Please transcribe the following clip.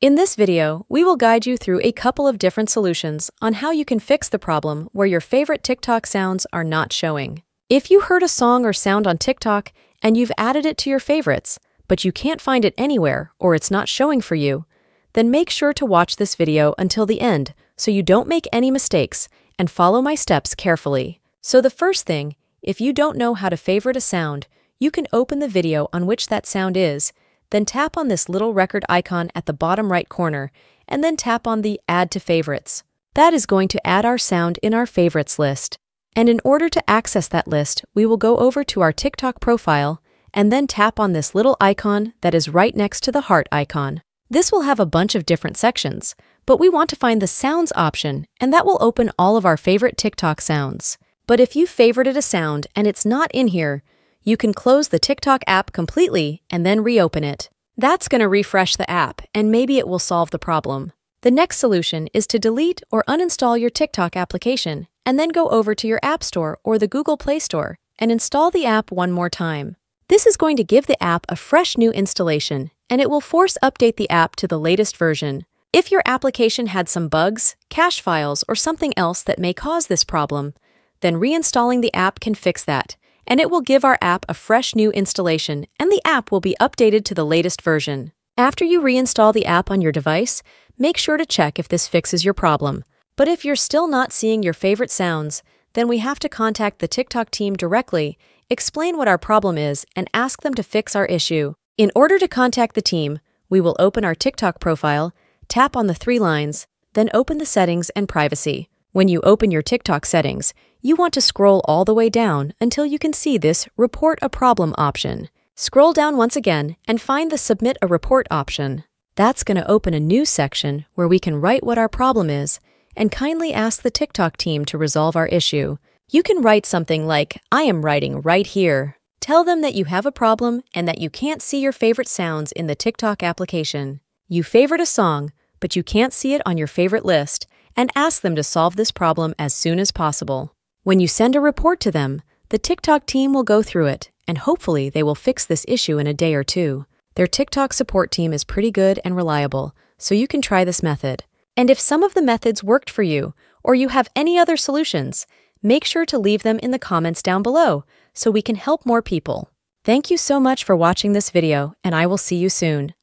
In this video, we will guide you through a couple of different solutions on how you can fix the problem where your favorite TikTok sounds are not showing. If you heard a song or sound on TikTok and you've added it to your favorites, but you can't find it anywhere or it's not showing for you, then make sure to watch this video until the end so you don't make any mistakes and follow my steps carefully. So the first thing, if you don't know how to favorite a sound, you can open the video on which that sound is, then tap on this little record icon at the bottom right corner, and then tap on the Add to Favorites. That is going to add our sound in our favorites list. And in order to access that list, we will go over to our TikTok profile, and then tap on this little icon that is right next to the heart icon. This will have a bunch of different sections, but we want to find the Sounds option, and that will open all of our favorite TikTok sounds. But if you favorited a sound and it's not in here, you can close the TikTok app completely and then reopen it. That's going to refresh the app, and maybe it will solve the problem. The next solution is to delete or uninstall your TikTok application, and then go over to your App Store or the Google Play Store and install the app one more time. This is going to give the app a fresh new installation, and it will force update the app to the latest version. If your application had some bugs, cache files, or something else that may cause this problem, then reinstalling the app can fix that, and it will give our app a fresh new installation, and the app will be updated to the latest version. After you reinstall the app on your device, make sure to check if this fixes your problem. But if you're still not seeing your favorite sounds, then we have to contact the TikTok team directly, explain what our problem is, and ask them to fix our issue. In order to contact the team, we will open our TikTok profile, tap on the three lines, then open the settings and privacy. When you open your TikTok settings, you want to scroll all the way down until you can see this Report a Problem option. Scroll down once again and find the Submit a Report option. That's going to open a new section where we can write what our problem is and kindly ask the TikTok team to resolve our issue. You can write something like, "I am writing right here." Tell them that you have a problem and that you can't see your favorite sounds in the TikTok application. You favorite a song, but you can't see it on your favorite list, and ask them to solve this problem as soon as possible. When you send a report to them, the TikTok team will go through it, and hopefully they will fix this issue in a day or two. Their TikTok support team is pretty good and reliable, so you can try this method. And if some of the methods worked for you, or you have any other solutions, make sure to leave them in the comments down below so we can help more people. Thank you so much for watching this video, and I will see you soon.